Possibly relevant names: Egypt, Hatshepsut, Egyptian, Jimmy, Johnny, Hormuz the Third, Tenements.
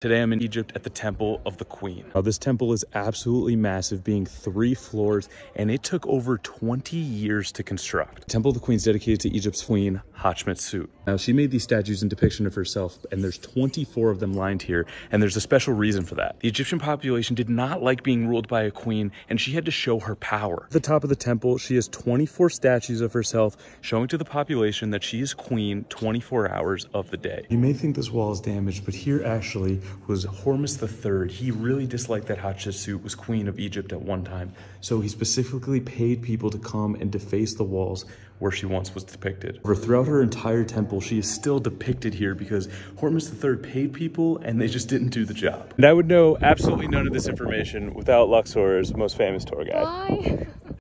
Today I'm in Egypt at the Temple of the Queen. Now this temple is absolutely massive, being 3 floors, and it took over 20 years to construct. The Temple of the Queen is dedicated to Egypt's queen, Hatshepsut. Now she made these statues in depiction of herself, and there's 24 of them lined here, and there's a special reason for that. The Egyptian population did not like being ruled by a queen, and she had to show her power. At the top of the temple, she has 24 statues of herself, showing to the population that she is queen 24 hours of the day. You may think this wall is damaged, but here actually was Hormuz the Third. He really disliked that Hatshepsut was queen of Egypt at one time, so he specifically paid people to come and deface the walls where she once was depicted. Throughout her entire temple, she is still depicted here because Hormuz the Third paid people and they just didn't do the job. And I would know absolutely none of this information without Luxor's most famous tour guide. Bye.